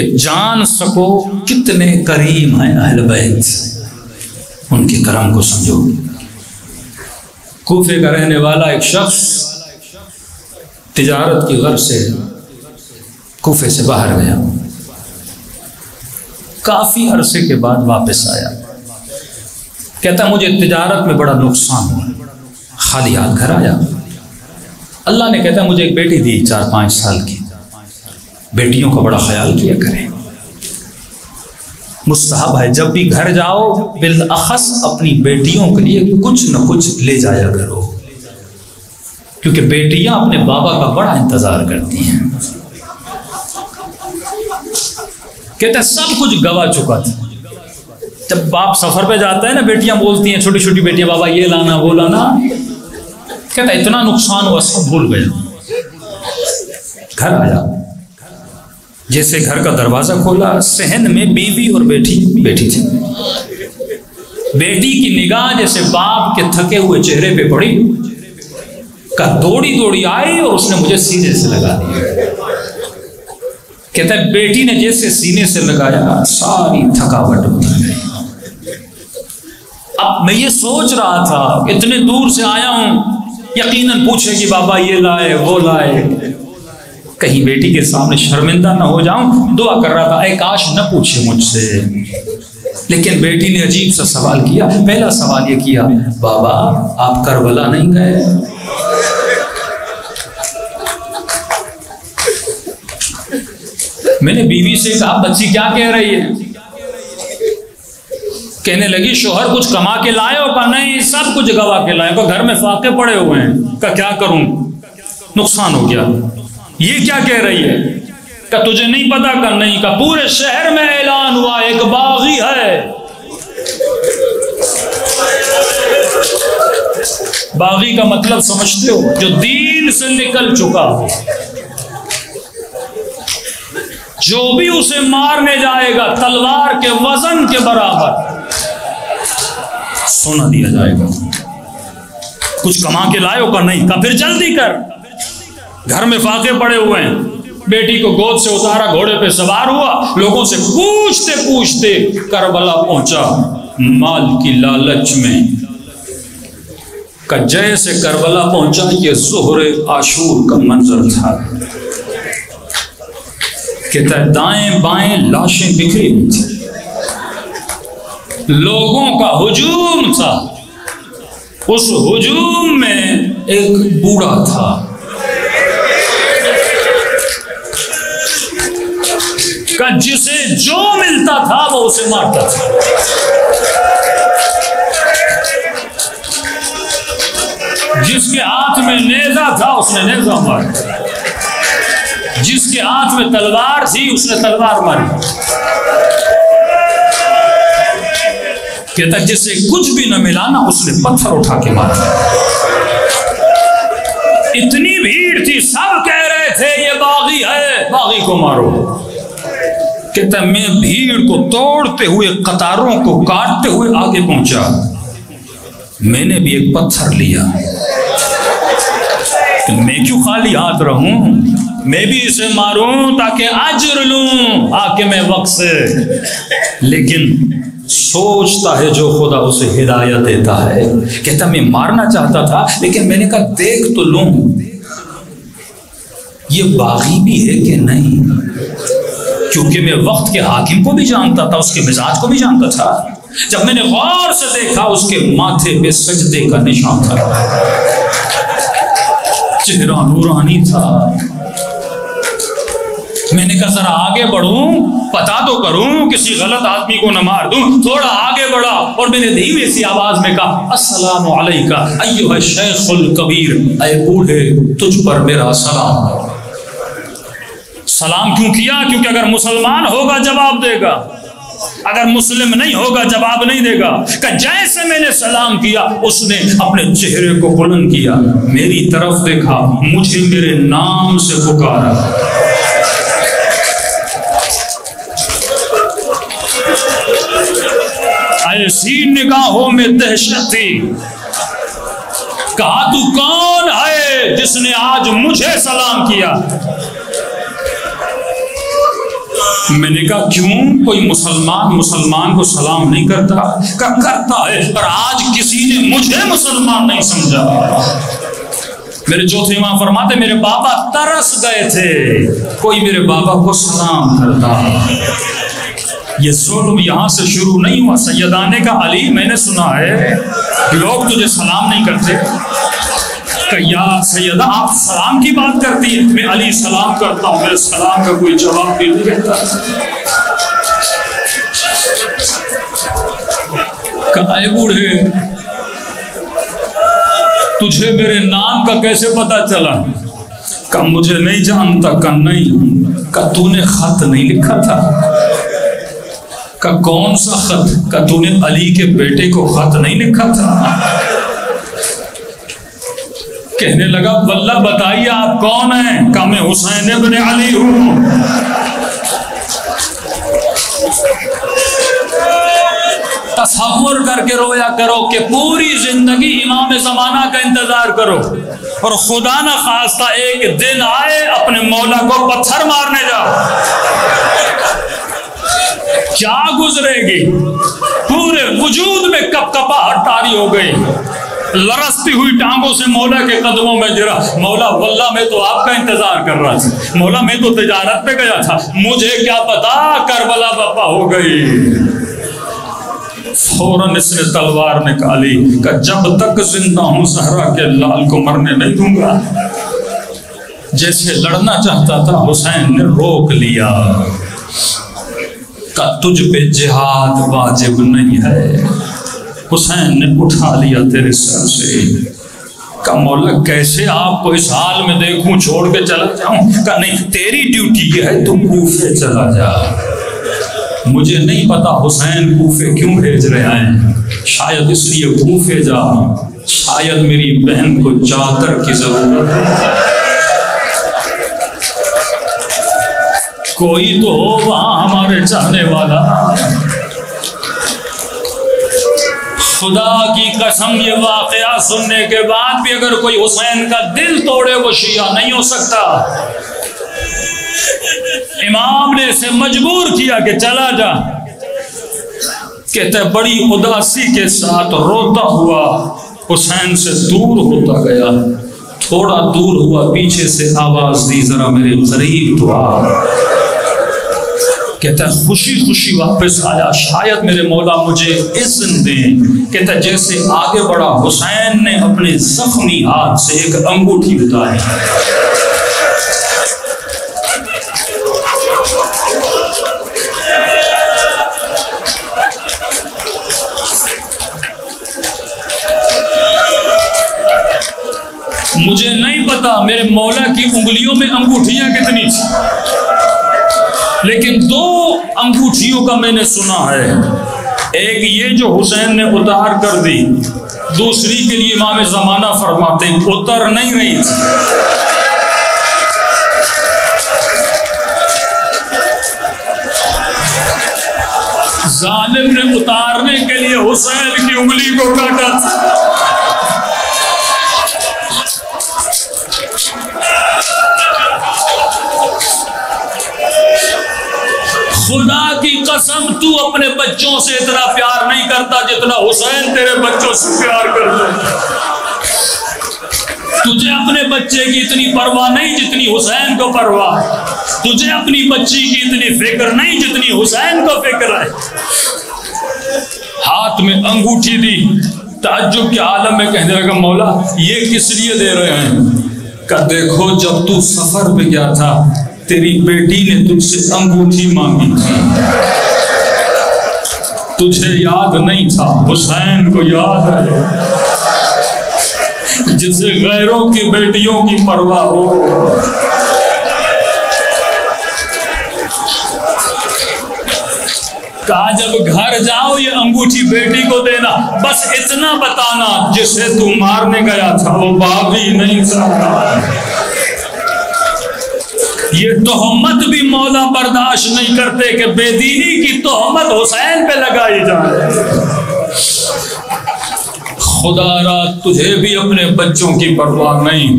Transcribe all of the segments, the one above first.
कि जान सको कितने करीम हैं अहल बैत, उनके करम को समझो। कूफे का रहने वाला एक शख्स तिजारत की गर्ज से कूफे से बाहर गया, काफ़ी अरसे के बाद वापस आया। कहता मुझे तिजारत में बड़ा नुकसान हुआ, खाली हाथ घर आया। अल्लाह ने कहता मुझे एक बेटी दी 4-5 साल की, बेटियों का बड़ा ख्याल किया करें, मुस्तहब है जब भी घर जाओ बिलअख़स अपनी बेटियों के लिए कुछ न कुछ ले जाया करो, क्योंकि बेटियां अपने बाबा का बड़ा इंतजार करती हैं। कहते सब कुछ गवा चुका था। जब बाप सफर पे जाता है ना, बेटियां बोलती हैं, छोटी छोटी बेटियां, बाबा ये लाना वो लाना। कहता इतना नुकसान हुआ सब भूल गया। घर आया, जैसे घर का दरवाजा खोला, सहन में बीवी और बेटी थी। बेटी की निगाह जैसे बाप के थके हुए चेहरे पे पड़ी, का दौड़ी दौड़ी आई और उसने मुझे सीने से लगा दिया। कहता है बेटी ने जैसे सीने से लगाया सारी थकावट उतर गई। अब मैं ये सोच रहा था इतने दूर से आया हूं, यकीनन पूछेगी बाबा ये लाए वो लाए, कहीं बेटी के सामने शर्मिंदा ना हो जाऊं। दुआ कर रहा था ऐ काश न पूछे मुझसे। लेकिन बेटी ने अजीब सा सवाल किया। पहला सवाल ये किया, बाबा आप करबला नहीं गए? मैंने बीवी से कहा बच्ची क्या कह रही है? कहने लगी शोहर कुछ कमा के लाए हो? का नहीं, सब कुछ गवा के लाए हो, घर में फाके पड़े हुए हैं। का क्या करूं, नुकसान हो गया। ये क्या कह रही है? का तुझे नहीं पता? का नहीं। का पूरे शहर में ऐलान हुआ एक बागी है। बागी का मतलब समझते हो? जो दीन से निकल चुका हो, जो भी उसे मारने जाएगा तलवार के वजन के बराबर सोना दिया जाएगा। कुछ कमा के लायो? का नहीं। का फिर जल्दी कर, घर में फाके पड़े हुए हैं। बेटी को गोद से उतारा, घोड़े पे सवार हुआ, लोगों से पूछते पूछते करबला पहुंचा माल की लालच में। कज्जे से करबला पहुंचा, ये ज़ोहरे आशूर का मंजर था। कहता दाएं बाएं लाशें बिखरी हुई थी, लोगों का हुजूम था। उस हुजूम में एक बूढ़ा था। का जिसे जो मिलता था वो उसे मारता था। जिसके हाथ में नेजा था उसने नेजा मारा, जिसके हाथ में तलवार थी उसने तलवार मारी। कहता जिसे कुछ भी न मिला ना उसने पत्थर उठा के मारा। इतनी भीड़ थी, सब कह रहे थे ये बागी है, बागी को मारो। कहता मैं भीड़ को तोड़ते हुए, कतारों को काटते हुए आगे पहुंचा। मैंने भी एक पत्थर लिया, तो मैं क्यों खाली हाथ रहूं, मैं भी इसे मारूं ताकि अजर लूं आके मैं वक्त से। लेकिन सोचता है जो खुदा उसे हिदायत देता है। कहता मैं मारना चाहता था लेकिन मैंने कहा देख तो लूं ये बागी भी है कि नहीं, क्योंकि मैं वक्त के हाकिम को भी जानता था, उसके मिजाज को भी जानता था। जब मैंने गौर से देखा उसके माथे पे सजदे का निशान था, चेहरा नूरानी था। मैंने कहा जरा आगे बढ़ूं, पता तो करूं, किसी गलत आदमी को न मार दूं। थोड़ा आगे बढ़ा और मैंने धीमे सी आवाज में कहा अस्सलामु अलैका अय्युहा शेखुल कबीर, ऐ बूढ़े तुझ पर मेरा सलाम। सलाम क्यों किया? क्योंकि अगर मुसलमान होगा जवाब देगा, अगर मुस्लिम नहीं होगा जवाब नहीं देगा। का जैसे मैंने सलाम किया उसने अपने चेहरे को बुलंद किया, मेरी तरफ देखा, मुझे मेरे नाम से पुकारा। ऐसी निगाहों में दहशत थी। कहा तू कौन है जिसने आज मुझे सलाम किया? मैंने कहा क्यों कोई मुसलमान मुसलमान को सलाम नहीं करता? कहा करता है, पर आज किसी ने मुझे मुसलमान नहीं समझा। मेरे चौथे माँ फरमाते मेरे बाबा तरस गए थे कोई मेरे बाबा को सलाम करता। ये जुल्म यहाँ से शुरू नहीं हुआ। सैयदाने का अली मैंने सुना है लोग तुझे सलाम नहीं करते। या सैयदा आप सलाम की बात करती है, मैं अली सलाम करता हूँ, मेरे सलाम का कोई जवाब नहीं देता। कहा बूढ़े तुझे मेरे नाम का कैसे पता चला? कहा मुझे नहीं जानता। कहा नहीं। कहा तूने खत नहीं लिखा था? कहा कौन सा खत? कहा तूने अली के बेटे को खत नहीं लिखा था? कहने लगा वल्ला बताइए आप कौन हैं? कहा मैं हुसैन इब्न अली हूँ। तसव्वुर करके रोया करो कि पूरी जिंदगी इमाम जमाना का इंतजार करो और खुदा न खास्ता एक दिन आए अपने मौला को पत्थर मारने जाओ, क्या गुजरेगी। पूरे वजूद में कपकपाहट तारी हो गई, लरसती हुई टांगों से मौला के कदमों में गिरा। मौला वल्ला मैं तो आपका इंतजार कर रहा था, मौला मैं तो तिजारत पे गया था, मुझे क्या पता करबला वफा हो गई। फौरन इसने तलवार निकाली, का जब तक जिंदा हूं सहरा के लाल को मरने नहीं दूंगा। जैसे लड़ना चाहता था हुसैन ने रोक लिया। का तुझ पे जिहाद वाजिब नहीं है। हुसैन ने उठा लिया तेरे सर से। का मौला कैसे आपको इस हाल में देखूं, छोड़ के चला जाऊं? का नहीं, तेरी ड्यूटी यह है तुम कूफे चला जा। मुझे नहीं पता हुसैन कूफे क्यों भेज रहे हैं, शायद इसलिए कूफे जा शायद मेरी बहन को चादर की जरूरत है। कोई तो हो वहां हमारे चाहने वाला। खुदा की कसम ये वाकया सुनने के बाद भी अगर कोई हुसैन का दिल तोड़े वो शिया नहीं हो सकता। इमाम ने इसे मजबूर किया कि चला जा। कहते बड़ी उदासी के साथ रोता हुआ हुसैन से दूर होता गया। थोड़ा दूर हुआ, पीछे से आवाज दी जरा मेरे करीब तो आ। कहता खुशी खुशी वापस आया, शायद मेरे मौला मुझे इज्जत दें। कहता जैसे आगे बढ़ा हुसैन ने अपने जख्मी हाथ से एक अंगूठी उतारी। मुझे नहीं पता मेरे मौला की उंगलियों में अंगूठियां कितनी थी, लेकिन दो अंगूठियों का मैंने सुना है, एक ये जो हुसैन ने उतार कर दी, दूसरी के लिए इमाम जमाना फरमाते उतर नहीं रही थी। जालिम ने उतारने के लिए हुसैन की उंगली को काटा था। खुदा की कसम तू अपने बच्चों से इतना प्यार नहीं करता जितना हुसैन तेरे बच्चों से प्यार करता। तुझे अपने बच्चे की इतनी परवाह नहीं जितनी हुसैन को परवाह, तुझे अपनी बच्ची की इतनी फिक्र नहीं जितनी हुसैन को फिक्र है। हाथ में अंगूठी दी, ताज्जुब के आलम में कहने लगा मौला ये किस लिए दे रहे हैं? का देखो जब तू सफर पे गया था तेरी बेटी ने तुझसे अंगूठी मांगी थी, तुझे याद नहीं था, हुसैन को याद है। जिसे गैरों की बेटियों की परवाह हो। कहा जब घर जाओ ये अंगूठी बेटी को देना, बस इतना बताना जिसे तू मारने गया था वो बागी नहीं था। ये तोहमत भी मौला बर्दाश्त नहीं करते कि बेदीनी की तोहमत हुसैन पे लगाई जाए। खुदा रात तुझे भी अपने बच्चों की परवाह नहीं।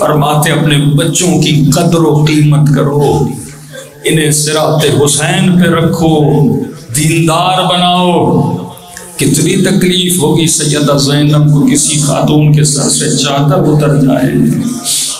फरमाते अपने बच्चों की कदर व कीमत करो। इन्हें सिराते हुसैन पे रखो, दीनदार बनाओ। कितनी तकलीफ होगी सैयदा ज़ैनब को किसी खातून के सर से चादर उतर जाए।